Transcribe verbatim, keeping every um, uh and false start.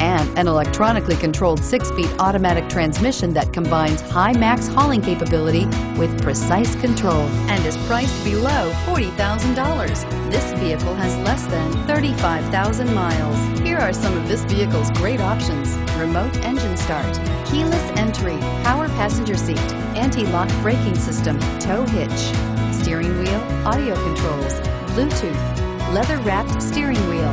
and an electronically controlled six-speed automatic transmission that combines high max hauling capability with precise control and is priced below forty thousand dollars. This vehicle has less than thirty-five thousand miles. Here are some of this vehicle's great options: remote engine start, keyless entry, power passenger seat, anti-lock braking system, tow hitch, steering wheel audio controls, Bluetooth, leather-wrapped steering wheel,